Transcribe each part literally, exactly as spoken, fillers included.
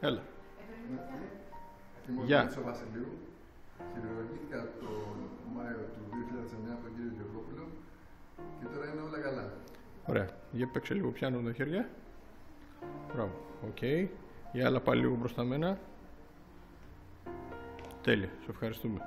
Έλα. Γεια. Βασιλείου, χειρουργήθηκα το Μάιο του δύο χιλιάδες εννιά από τον κύριο Γεωργόπουλο και τώρα είναι όλα καλά. Ωραία. Για παίξε λίγο πιάνω τα χέρια. Μπράβο. Οκ. Για άλλα πάλι λίγο μπροστά μένα. Τέλεια. Σε ευχαριστούμε.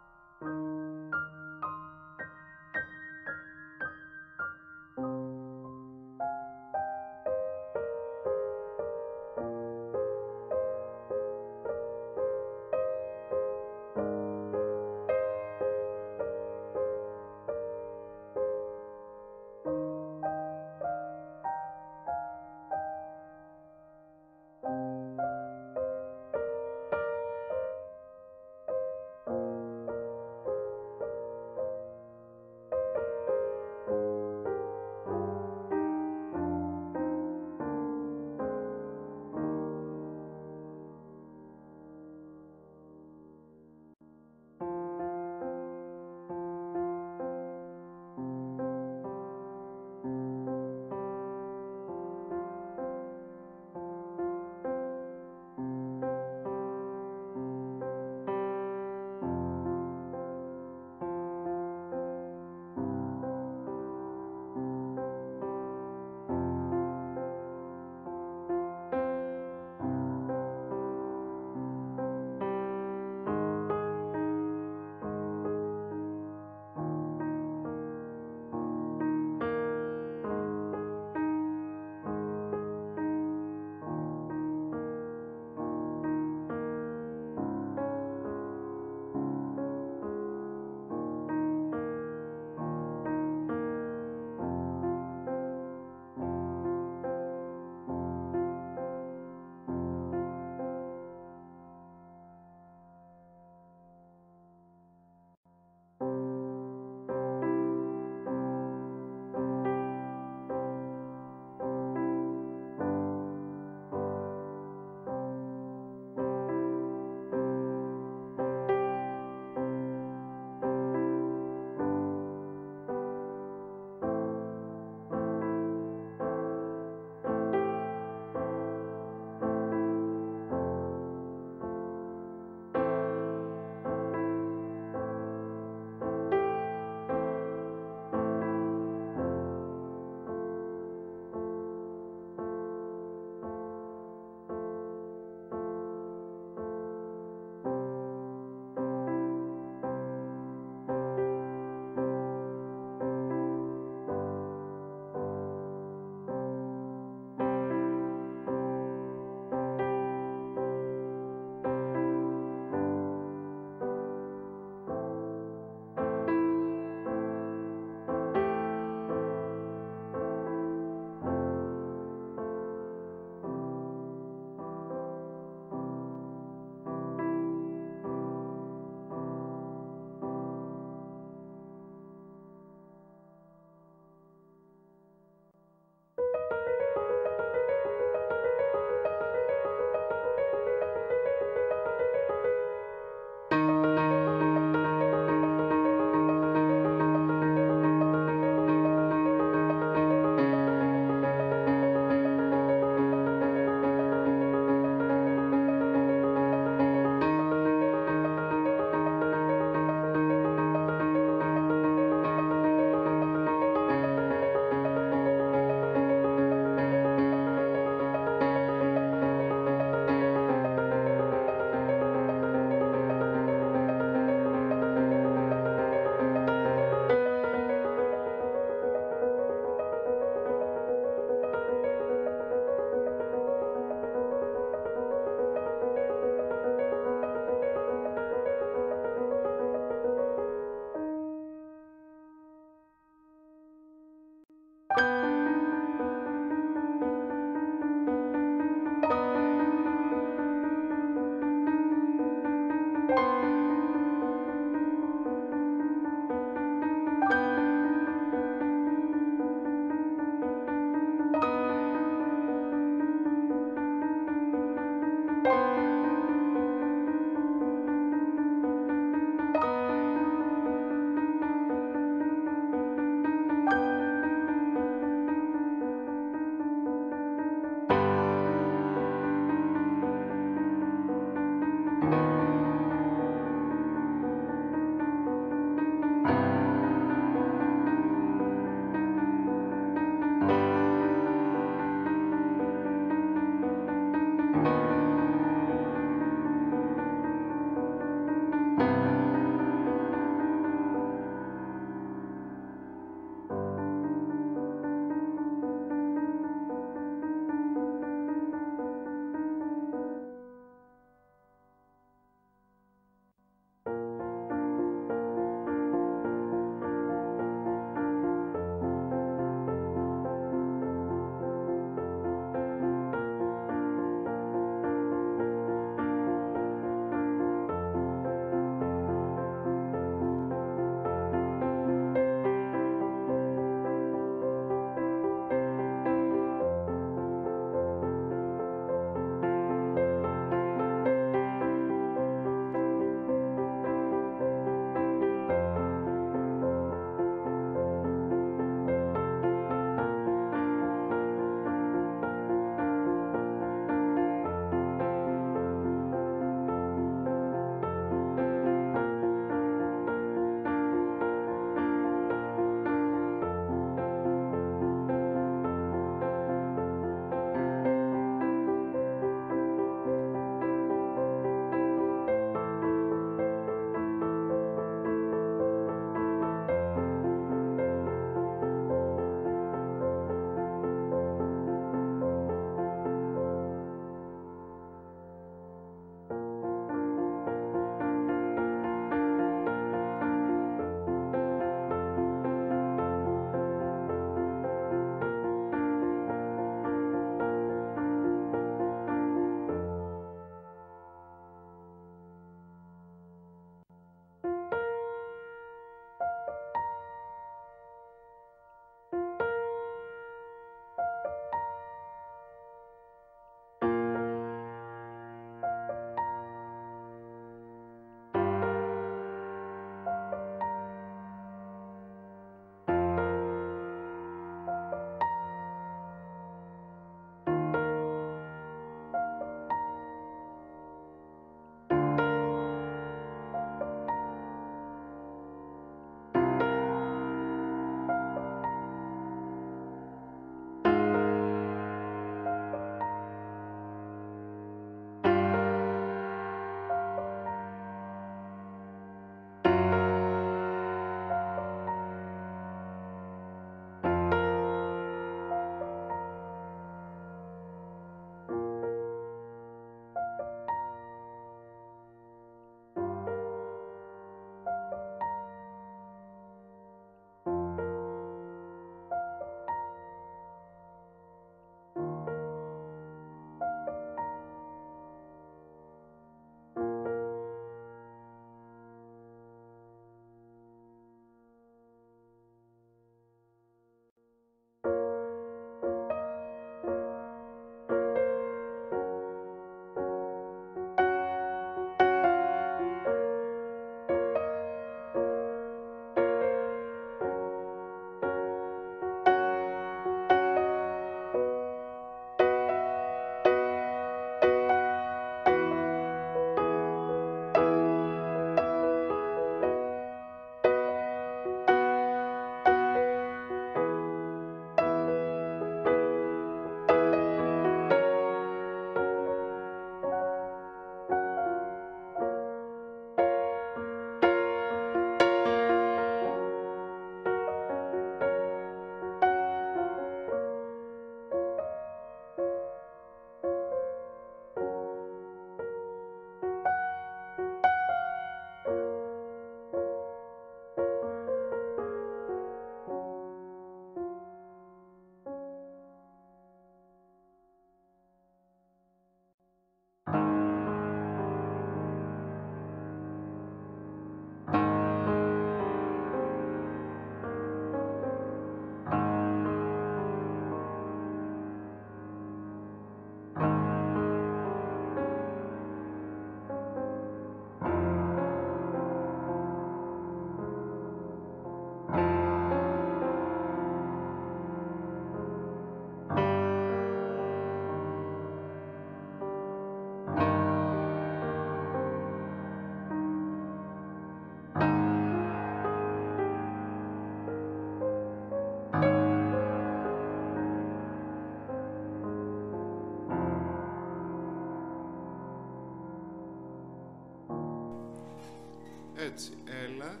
Έτσι, έλα.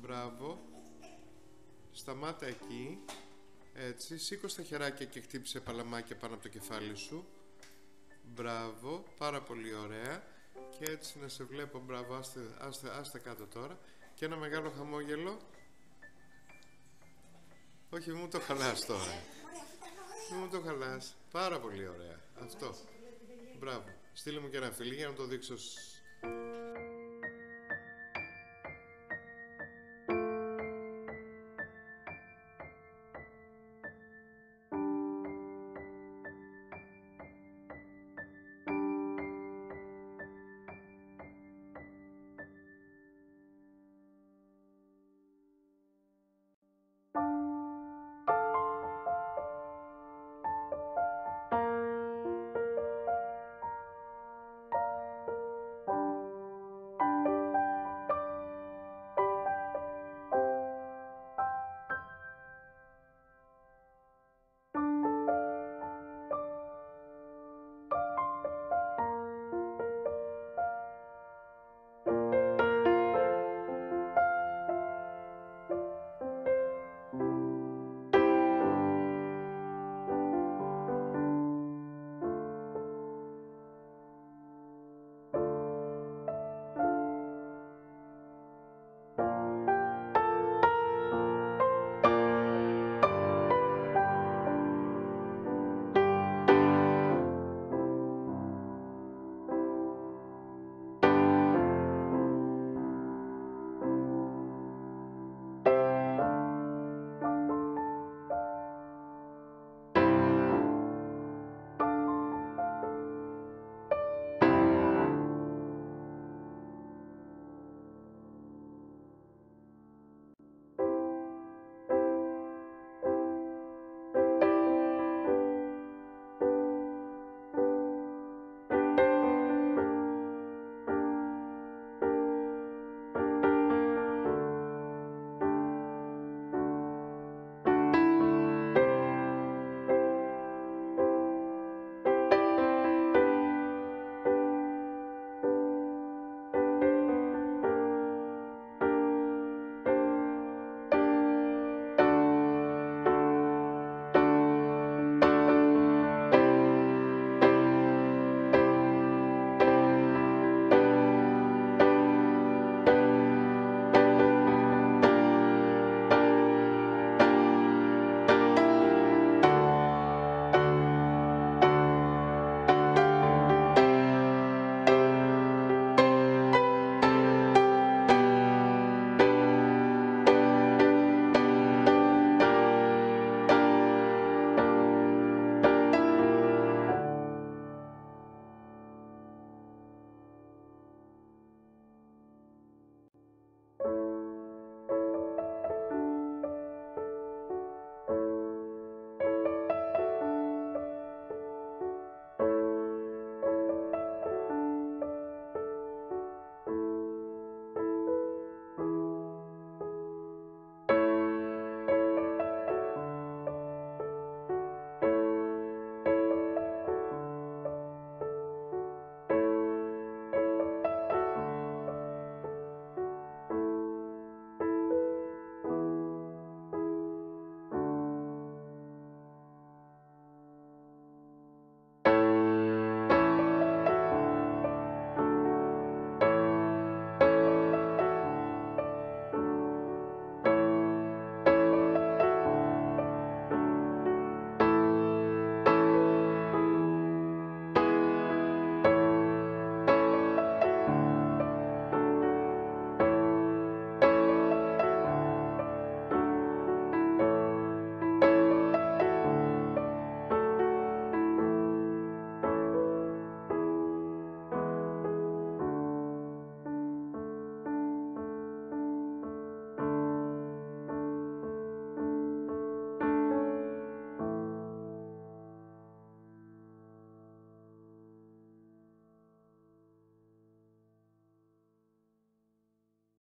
Μπράβο. Σταμάτα εκεί. Έτσι, σήκωσε τα χεράκια και χτύπησε παλαμάκια πάνω από το κεφάλι σου. Μπράβο, πάρα πολύ ωραία. Και έτσι να σε βλέπω, μπράβο, άστε, άστε, άστε κάτω τώρα. Και ένα μεγάλο χαμόγελο. Όχι, μου το χαλάς τώρα. Μου το χαλάς. Πάρα πολύ ωραία. Αυτό. Μπράβο. Στείλε μου και ένα φιλί για να το δείξω.